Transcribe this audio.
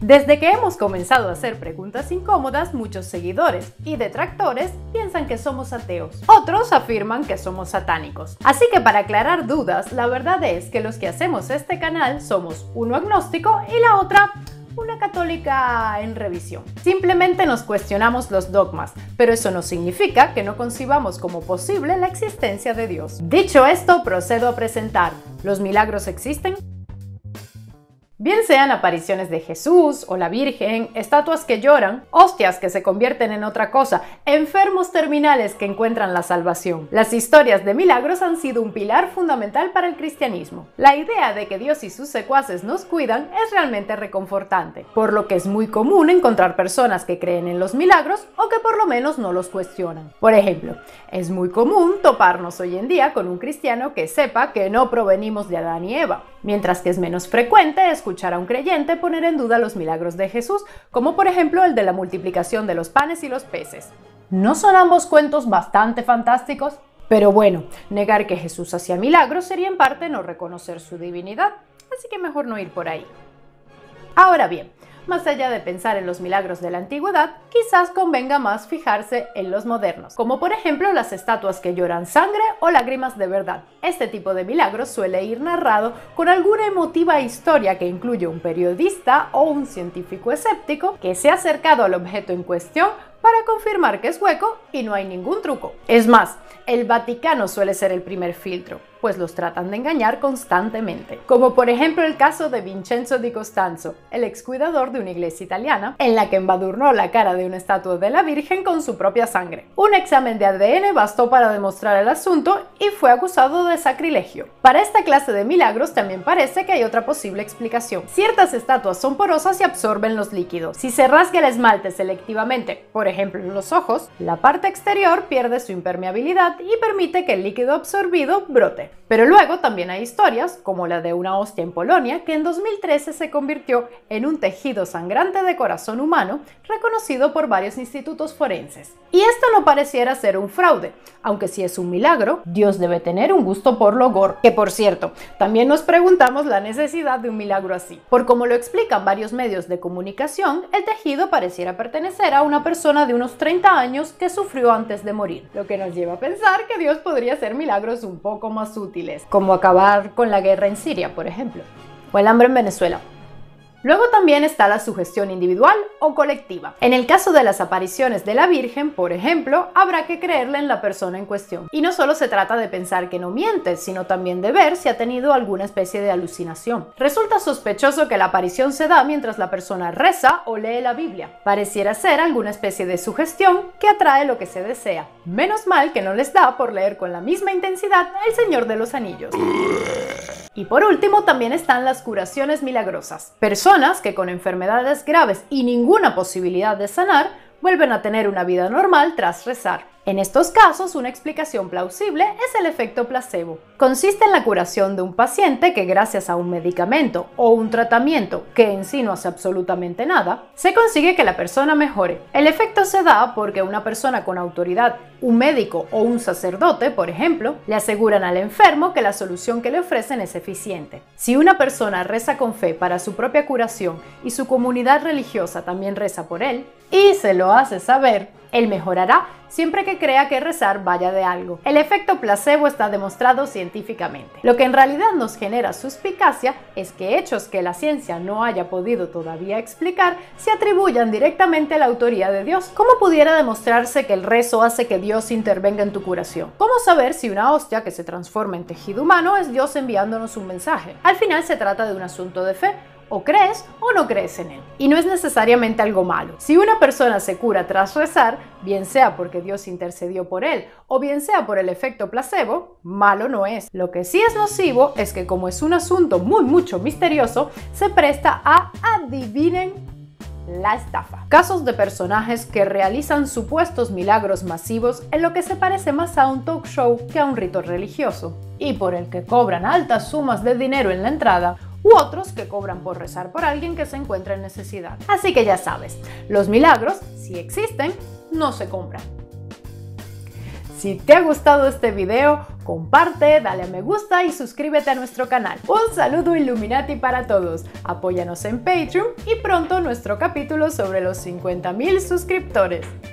Desde que hemos comenzado a hacer preguntas incómodas, muchos seguidores y detractores piensan que somos ateos. Otros afirman que somos satánicos. Así que para aclarar dudas, la verdad es que los que hacemos este canal somos uno agnóstico y la otra una católica en revisión. Simplemente nos cuestionamos los dogmas, pero eso no significa que no concibamos como posible la existencia de Dios. Dicho esto, procedo a presentar. ¿Los milagros existen? Bien sean apariciones de Jesús o la Virgen, estatuas que lloran, hostias que se convierten en otra cosa, enfermos terminales que encuentran la salvación. Las historias de milagros han sido un pilar fundamental para el cristianismo. La idea de que Dios y sus secuaces nos cuidan es realmente reconfortante, por lo que es muy común encontrar personas que creen en los milagros o que por lo menos no los cuestionan. Por ejemplo, es muy común toparnos hoy en día con un cristiano que sepa que no provenimos de Adán y Eva, mientras que es menos frecuente escuchar a un creyente poner en duda los milagros de Jesús, como por ejemplo el de la multiplicación de los panes y los peces. ¿No son ambos cuentos bastante fantásticos? Pero bueno, negar que Jesús hacía milagros sería en parte no reconocer su divinidad, así que mejor no ir por ahí. Ahora bien, más allá de pensar en los milagros de la antigüedad, quizás convenga más fijarse en los modernos, como por ejemplo las estatuas que lloran sangre o lágrimas de verdad. Este tipo de milagros suele ir narrado con alguna emotiva historia que incluye un periodista o un científico escéptico que se ha acercado al objeto en cuestión para confirmar que es hueco y no hay ningún truco. Es más, el Vaticano suele ser el primer filtro, pues los tratan de engañar constantemente. Como por ejemplo el caso de Vincenzo di Costanzo, el excuidador de una iglesia italiana, en la que embadurnó la cara de una estatua de la Virgen con su propia sangre. Un examen de ADN bastó para demostrar el asunto y fue acusado de sacrilegio. Para esta clase de milagros también parece que hay otra posible explicación. Ciertas estatuas son porosas y absorben los líquidos. Si se rasga el esmalte selectivamente, por ejemplo en los ojos, la parte exterior pierde su impermeabilidad y permite que el líquido absorbido brote. Pero luego también hay historias, como la de una hostia en Polonia, que en 2013 se convirtió en un tejido sangrante de corazón humano reconocido por varios institutos forenses. Y esto no pareciera ser un fraude, aunque si es un milagro, Dios debe tener un gusto por lo gore. Que por cierto, también nos preguntamos la necesidad de un milagro así. Por como lo explican varios medios de comunicación, el tejido pareciera pertenecer a una persona de unos 30 años que sufrió antes de morir, lo que nos lleva a pensar que Dios podría hacer milagros un poco más útiles, como acabar con la guerra en Siria, por ejemplo, o el hambre en Venezuela. Luego también está la sugestión individual o colectiva. En el caso de las apariciones de la Virgen, por ejemplo, habrá que creerle en la persona en cuestión. Y no solo se trata de pensar que no miente, sino también de ver si ha tenido alguna especie de alucinación. Resulta sospechoso que la aparición se da mientras la persona reza o lee la Biblia. Pareciera ser alguna especie de sugestión que atrae lo que se desea. Menos mal que no les da por leer con la misma intensidad El Señor de los Anillos. Y por último también están las curaciones milagrosas. Personas que con enfermedades graves y ninguna posibilidad de sanar vuelven a tener una vida normal tras rezar. En estos casos, una explicación plausible es el efecto placebo. Consiste en la curación de un paciente que gracias a un medicamento o un tratamiento, que en sí no hace absolutamente nada, se consigue que la persona mejore. El efecto se da porque una persona con autoridad, un médico o un sacerdote, por ejemplo, le aseguran al enfermo que la solución que le ofrecen es eficiente. Si una persona reza con fe para su propia curación y su comunidad religiosa también reza por él, y se lo hace saber, él mejorará siempre que crea que rezar vaya de algo. El efecto placebo está demostrado científicamente. Lo que en realidad nos genera suspicacia es que hechos que la ciencia no haya podido todavía explicar se atribuyan directamente a la autoría de Dios. ¿Cómo pudiera demostrarse que el rezo hace que Dios intervenga en tu curación? ¿Cómo saber si una hostia que se transforma en tejido humano es Dios enviándonos un mensaje? Al final se trata de un asunto de fe. O crees o no crees en él. Y no es necesariamente algo malo. Si una persona se cura tras rezar, bien sea porque Dios intercedió por él o bien sea por el efecto placebo, malo no es. Lo que sí es nocivo es que como es un asunto mucho misterioso, se presta a adivinen la estafa. Casos de personajes que realizan supuestos milagros masivos en lo que se parece más a un talk show que a un rito religioso y por el que cobran altas sumas de dinero en la entrada, u otros que cobran por rezar por alguien que se encuentra en necesidad. Así que ya sabes, los milagros, si existen, no se compran. Si te ha gustado este video, comparte, dale a me gusta y suscríbete a nuestro canal. Un saludo Illuminati para todos, apóyanos en Patreon y pronto nuestro capítulo sobre los 50.000 suscriptores.